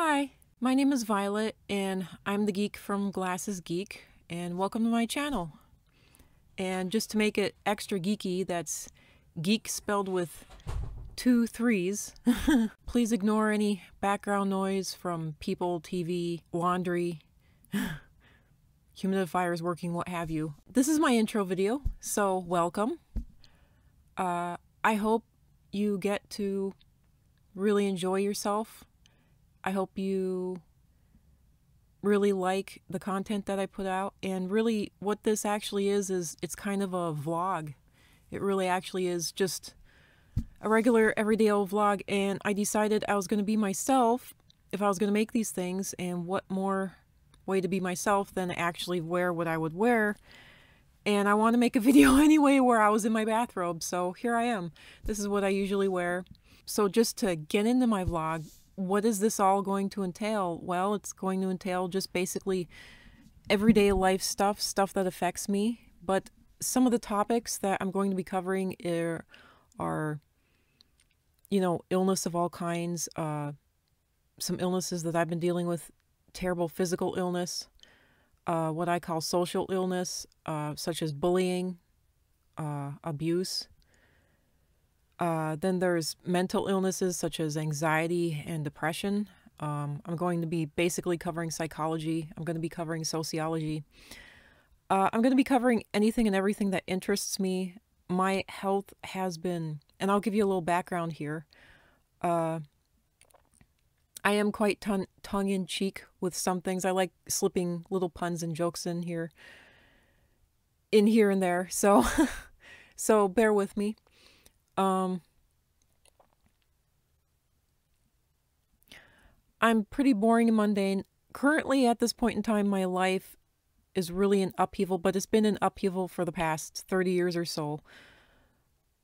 Hi, my name is Violet, and I'm the geek from Glasses Geek, and welcome to my channel. And just to make it extra geeky, that's geek spelled with two threes. Please ignore any background noise from people, TV, laundry, humidifiers working, what have you. This is my intro video, so welcome. I hope you get to really enjoy yourself. I hope you really like the content that I put out, and really what this actually is it's kind of a vlog. It really actually is just a regular everyday old vlog, and I decided I was going to be myself if I was going to make these things, and what more way to be myself than actually wear what I would wear. And I want to make a video anyway where I was in my bathrobe, so here I am. This is what I usually wear. So just to get into my vlog, what is this all going to entail? Well, it's going to entail just basically everyday life stuff that affects me. But some of the topics that I'm going to be covering are, you know, illness of all kinds, some illnesses that I've been dealing with, terrible physical illness, what I call social illness, such as bullying, abuse. Then there's mental illnesses such as anxiety and depression. I'm going to be basically covering psychology. I'm going to be covering sociology. I'm going to be covering anything and everything that interests me. My health has been, and I'll give you a little background here. I am quite tongue-in-cheek with some things. I like slipping little puns and jokes in here and there. So, so bear with me. I'm pretty boring and mundane. Currently, at this point in time, my life is really an upheaval, but it's been an upheaval for the past 30 years or so.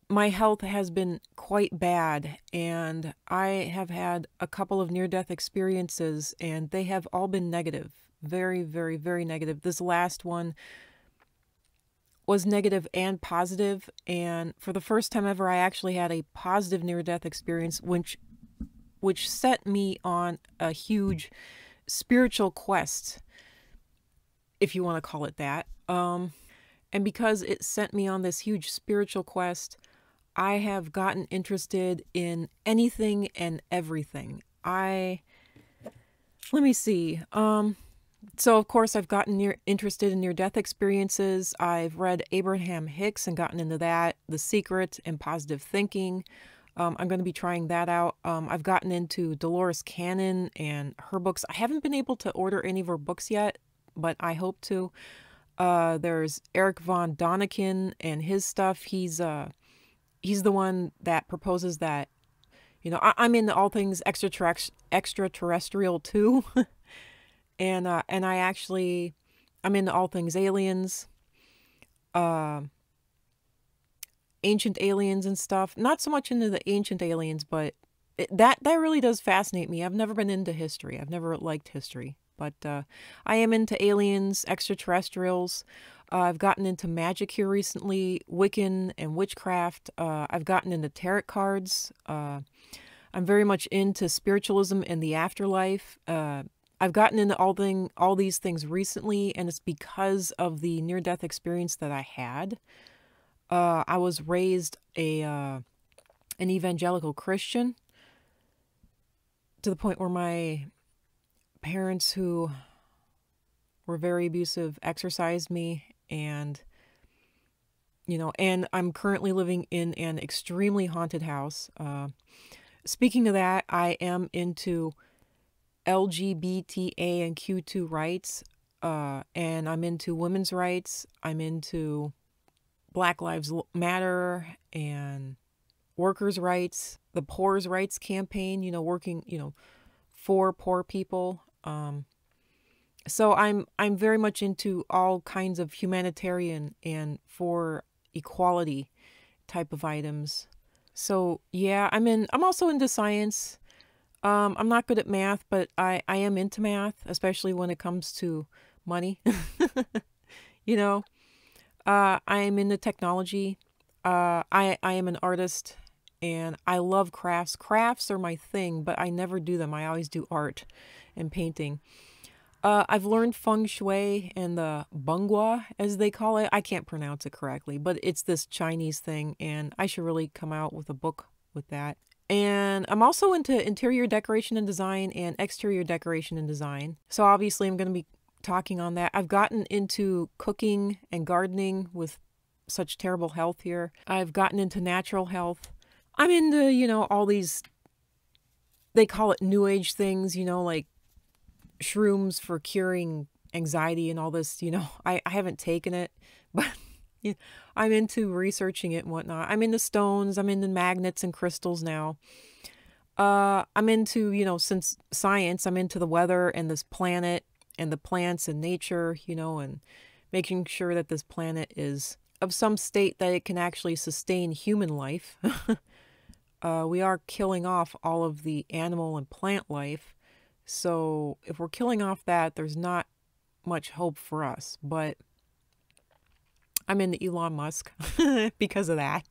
My health has been quite bad, and I have had a couple of near-death experiences, and they have all been negative. Very, very, very negative. This last one was negative and positive, and for the first time ever I actually had a positive near-death experience, which set me on a huge spiritual quest, if you want to call it that. And because it sent me on this huge spiritual quest, I have gotten interested in anything and everything. Let me see. So, of course, I've gotten interested in near-death experiences. I've read Abraham Hicks and gotten into that, The Secret, and Positive Thinking. I'm going to be trying that out. I've gotten into Dolores Cannon and her books. I haven't been able to order any of her books yet, but I hope to. There's Eric Von Daniken and his stuff. He's the one that proposes that, you know, I'm into all things extraterrestrial too. And I'm into all things aliens, ancient aliens and stuff. Not so much into the ancient aliens, but that really does fascinate me. I've never been into history. I've never liked history, but I am into aliens, extraterrestrials. I've gotten into magic here recently, Wiccan and witchcraft. I've gotten into tarot cards. I'm very much into spiritualism and the afterlife. I've gotten into all these things recently, and it's because of the near-death experience that I had. I was raised an evangelical Christian, to the point where my parents, who were very abusive, exorcised me, and, you know, and I'm currently living in an extremely haunted house. Speaking of that, I am into LGBTA and Q2 rights, and I'm into women's rights. I'm into Black Lives Matter and workers' rights, the poor's rights campaign, you know, working, you know, for poor people. So I'm very much into all kinds of humanitarian and for equality type of items. So yeah, I'm also into science. I'm not good at math, but I am into math, especially when it comes to money. You know, I am into technology. I am an artist, and I love crafts. Crafts are my thing, but I never do them. I always do art and painting. I've learned feng shui and the bungwa, as they call it. I can't pronounce it correctly, but it's this Chinese thing, and I should really come out with a book with that. And I'm also into interior decoration and design and exterior decoration and design. So obviously I'm going to be talking on that. I've gotten into cooking and gardening with such terrible health here. I've gotten into natural health. I'm into, you know, all these, they call it new age things, you know, like shrooms for curing anxiety and all this, you know. I haven't taken it, but yeah, I'm into researching it and whatnot. I'm into stones. I'm into magnets and crystals now. I'm into, you know, since science, I'm into the weather and this planet and the plants and nature, you know, and making sure that this planet is of some state that it can actually sustain human life. We are killing off all of the animal and plant life. So if we're killing off that, there's not much hope for us, but I'm into Elon Musk because of that.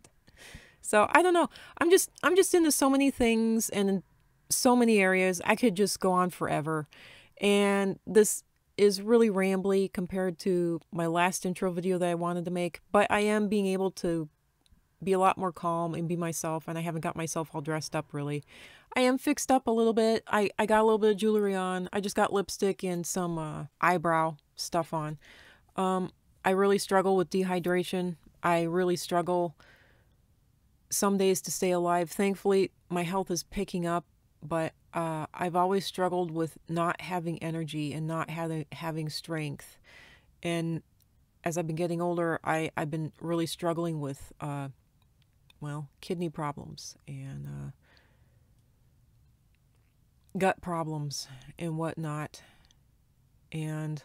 So I don't know. I'm just into so many things and in so many areas. I could just go on forever. And this is really rambly compared to my last intro video that I wanted to make. But I am being able to be a lot more calm and be myself. And I haven't got myself all dressed up, really. I am fixed up a little bit. I got a little bit of jewelry on. I just got lipstick and some eyebrow stuff on. I really struggle with dehydration. I really struggle some days to stay alive. Thankfully, my health is picking up, but I've always struggled with not having energy and not having strength. And as I've been getting older, I've been really struggling with, well, kidney problems and gut problems and whatnot. And...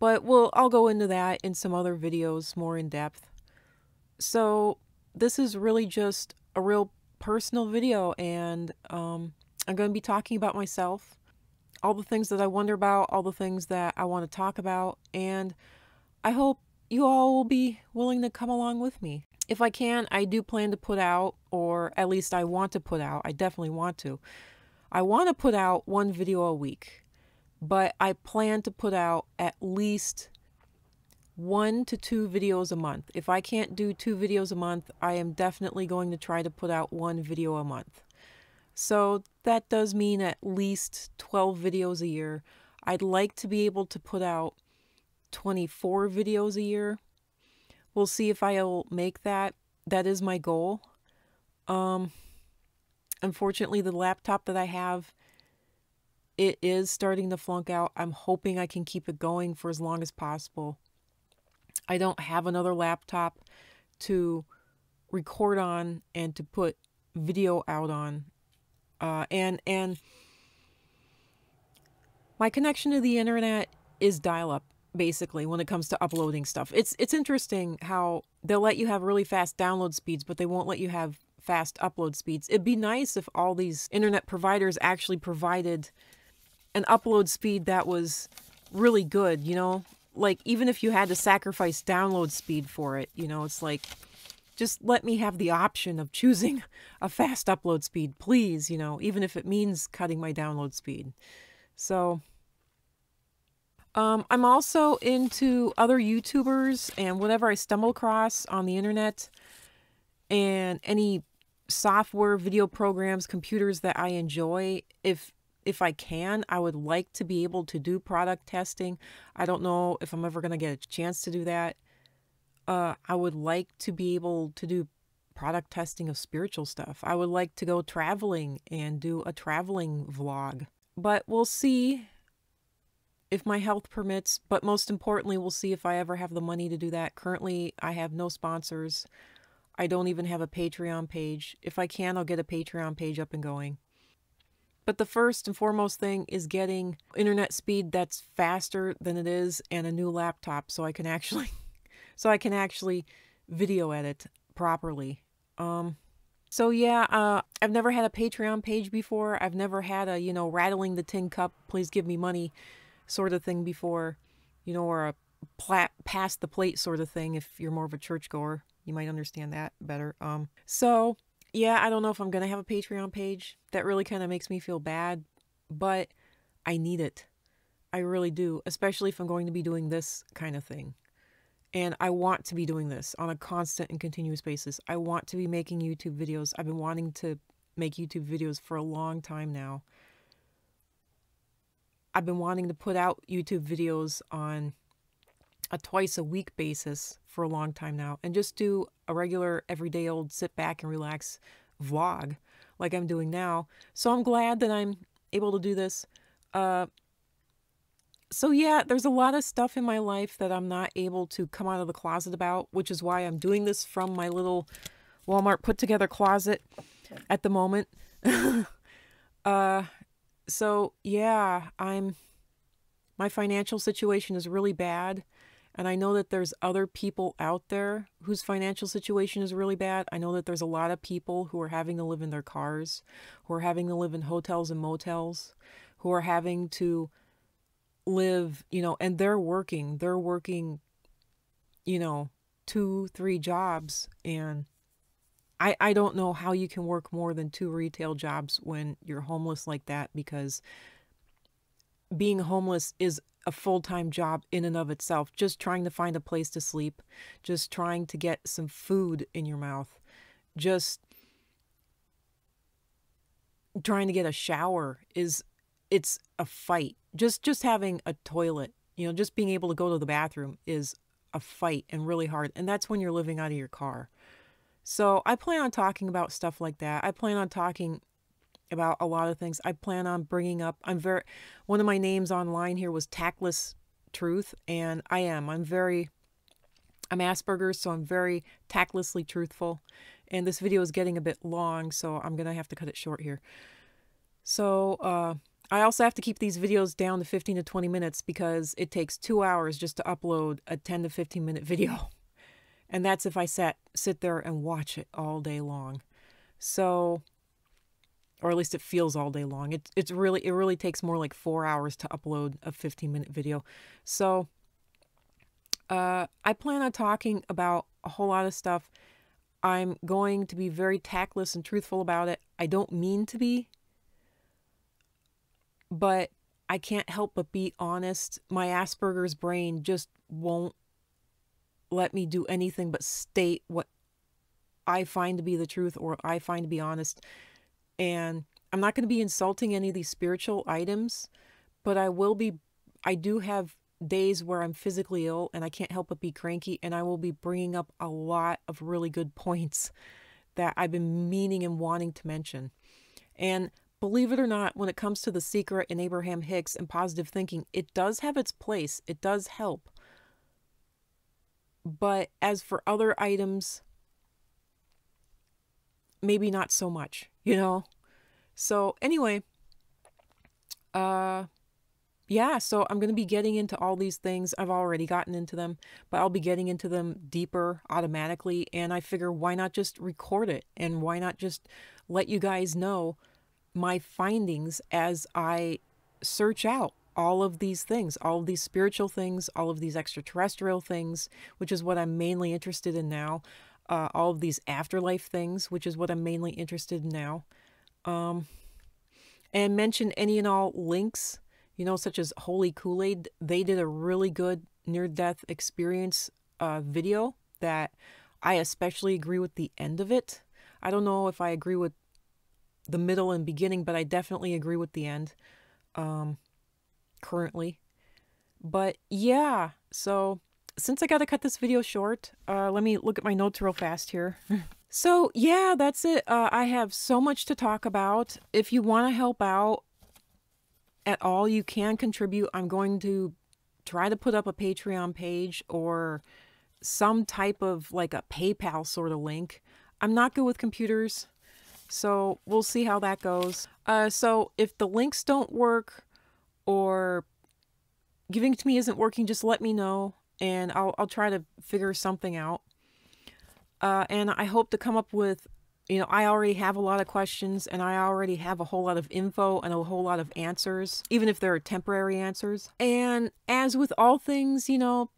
but I'll go into that in some other videos more in depth. So this is really just a real personal video, and I'm going to be talking about myself, all the things that I wonder about, all the things that I want to talk about, and I hope you all will be willing to come along with me. If I can, I do plan to put out, or at least I want to put out, I definitely want to. I want to put out one video a week. But I plan to put out at least 1 to 2 videos a month. If I can't do 2 videos a month, I am definitely going to try to put out 1 video a month. So that does mean at least 12 videos a year. I'd like to be able to put out 24 videos a year. We'll see if I'll make that. That is my goal. Unfortunately, the laptop that I have, it is starting to flunk out. I'm hoping I can keep it going for as long as possible. I don't have another laptop to record on and to put video out on. And my connection to the internet is dial-up, basically, when it comes to uploading stuff. It's interesting how they'll let you have really fast download speeds, but they won't let you have fast upload speeds. It'd be nice if all these internet providers actually provided an upload speed that was really good, you know, like even if you had to sacrifice download speed for it, you know, it's like, just let me have the option of choosing a fast upload speed, please, you know, even if it means cutting my download speed. So, I'm also into other YouTubers and whatever I stumble across on the internet and any software, video programs, computers that I enjoy. If I can, I would like to be able to do product testing. I don't know if I'm ever going to get a chance to do that. I would like to be able to do product testing of spiritual stuff. I would like to go traveling and do a traveling vlog. But we'll see if my health permits. But most importantly, we'll see if I ever have the money to do that. Currently, I have no sponsors. I don't even have a Patreon page. If I can, I'll get a Patreon page up and going. But the first and foremost thing is getting internet speed that's faster than it is and a new laptop so I can actually video edit properly. So yeah, I've never had a Patreon page before. I've never had a, you know, rattling the tin cup, please give me money sort of thing before, you know, or a pass the plate sort of thing if you're more of a churchgoer. You might understand that better. So yeah, I don't know if I'm going to have a Patreon page. That really kind of makes me feel bad, but I need it. I really do, especially if I'm going to be doing this kind of thing. And I want to be doing this on a constant and continuous basis. I want to be making YouTube videos. I've been wanting to make YouTube videos for a long time now. I've been wanting to put out YouTube videos on a twice-a-week basis for a long time now, and just do a regular, everyday old sit-back-and-relax vlog like I'm doing now. So I'm glad that I'm able to do this. So yeah, there's a lot of stuff in my life that I'm not able to come out of the closet about, which is why I'm doing this from my little Walmart put-together closet at the moment. So yeah, my financial situation is really bad. And I know that there's other people out there whose financial situation is really bad. I know that there's a lot of people who are having to live in their cars, who are having to live in hotels and motels, who are having to live, you know, and they're working, you know, 2-3 jobs. And I don't know how you can work more than 2 retail jobs when you're homeless like that, because being homeless is a full-time job in and of itself. Just trying to find a place to sleep, just trying to get some food in your mouth, just trying to get a shower it's a fight. Just having a toilet, you know, just being able to go to the bathroom is a fight and really hard. And that's when you're living out of your car. So I plan on talking about stuff like that. I plan on talking about a lot of things. I plan on bringing up, one of my names online here was Tactless Truth, and I'm Asperger's, so I'm very tactlessly truthful. And this video is getting a bit long, so I'm going to have to cut it short here. So, I also have to keep these videos down to 15 to 20 minutes because it takes 2 hours just to upload a 10 to 15 minute video. And that's if I sit there and watch it all day long. So, or at least it feels all day long. It really takes more like 4 hours to upload a 15-minute video. So I plan on talking about a whole lot of stuff. I'm going to be very tactless and truthful about it. I don't mean to be, but I can't help but be honest. My Asperger's brain just won't let me do anything but state what I find to be the truth or I find to be honest. And I'm not going to be insulting any of these spiritual items, but I do have days where I'm physically ill and I can't help but be cranky, and I will be bringing up a lot of really good points that I've been meaning and wanting to mention. And believe it or not, when it comes to The Secret and Abraham Hicks and positive thinking, it does have its place. It does help. But as for other items, maybe not so much, you know? So anyway, yeah, so I'm going to be getting into all these things. I've already gotten into them, but I'll be getting into them deeper automatically. And I figure, why not just record it? And why not just let you guys know my findings as I search out all of these things, all of these spiritual things, all of these extraterrestrial things, which is what I'm mainly interested in now. All of these afterlife things, which is what I'm mainly interested in now. And mention any and all links, you know, such as Holy Kool-Aid. They did a really good near-death experience video that I especially agree with the end of it. I don't know if I agree with the middle and beginning, but I definitely agree with the end currently. But yeah, so since I got to cut this video short, let me look at my notes real fast here. So yeah, that's it. I have so much to talk about. If you want to help out at all, you can contribute. I'm going to try to put up a Patreon page or some type of like a PayPal sort of link. I'm not good with computers, so we'll see how that goes. So if the links don't work or giving to me isn't working, just let me know. And I'll try to figure something out. And I hope to come up with, you know, I already have a lot of questions and I already have a whole lot of info and a whole lot of answers, even if they're temporary answers. And as with all things, you know,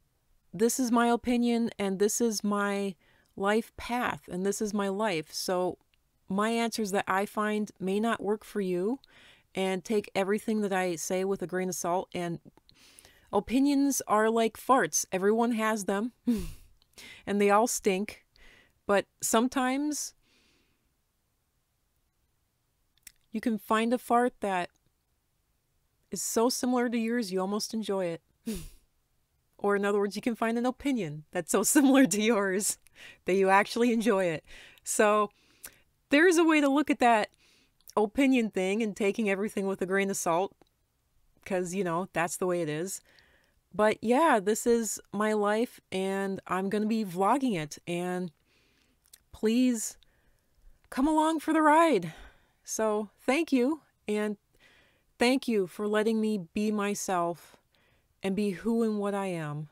this is my opinion and this is my life path and this is my life. So my answers that I find may not work for you, and take everything that I say with a grain of salt. And opinions are like farts. Everyone has them and they all stink. But sometimes you can find a fart that is so similar to yours, you almost enjoy it. Or in other words, you can find an opinion that's so similar to yours that you actually enjoy it. So there's a way to look at that opinion thing and taking everything with a grain of salt, because, you know, that's the way it is. But yeah, this is my life and I'm going to be vlogging it, and please come along for the ride. So thank you, and thank you for letting me be myself and be who and what I am,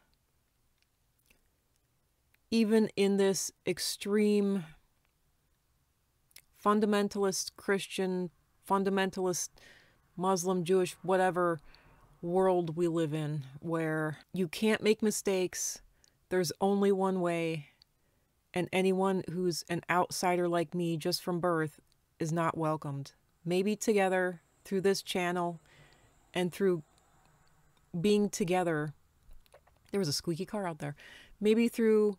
even in this extreme fundamentalist Christian, fundamentalist Muslim, Jewish, whatever world we live in, where you can't make mistakes, there's only one way, and anyone who's an outsider like me just from birth is not welcomed. Maybe together, through this channel, and through being together, there was a squeaky car out there, maybe through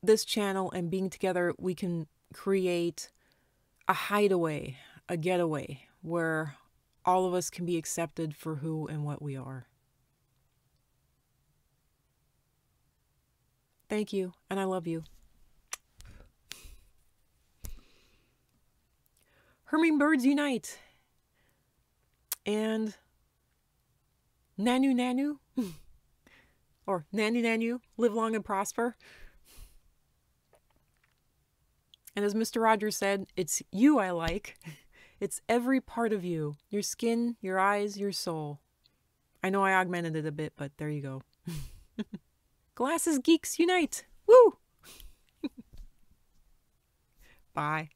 this channel and being together, we can create a hideaway, a getaway, where all of us can be accepted for who and what we are. Thank you, and I love you. Hummingbirds unite! And nanu nanu, or nanu nanu, live long and prosper. And as Mr. Rogers said, it's you I like. It's every part of you. Your skin, your eyes, your soul. I know I augmented it a bit, but there you go. Glasses geeks unite! Woo! Bye.